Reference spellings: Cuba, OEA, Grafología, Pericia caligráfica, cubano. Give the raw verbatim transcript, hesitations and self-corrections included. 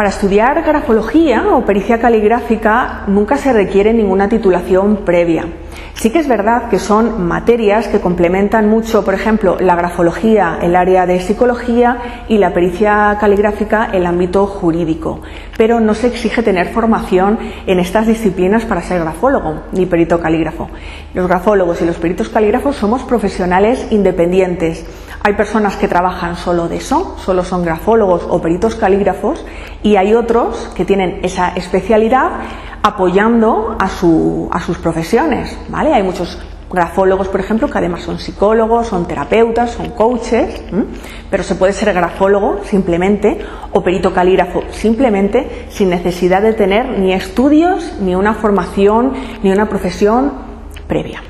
Para estudiar grafología o pericia caligráfica nunca se requiere ninguna titulación previa. Sí que es verdad que son materias que complementan mucho, por ejemplo, la grafología, el área de psicología, y la pericia caligráfica, el ámbito jurídico. Pero no se exige tener formación en estas disciplinas para ser grafólogo ni perito calígrafo. Los grafólogos y los peritos calígrafos somos profesionales independientes. Hay personas que trabajan solo de eso, solo son grafólogos o peritos calígrafos, y hay otros que tienen esa especialidad apoyando a, su, a sus profesiones, ¿vale? Hay muchos grafólogos, por ejemplo, que además son psicólogos, son terapeutas, son coaches, ¿m? Pero se puede ser grafólogo simplemente o perito calígrafo simplemente sin necesidad de tener ni estudios, ni una formación, ni una profesión previa.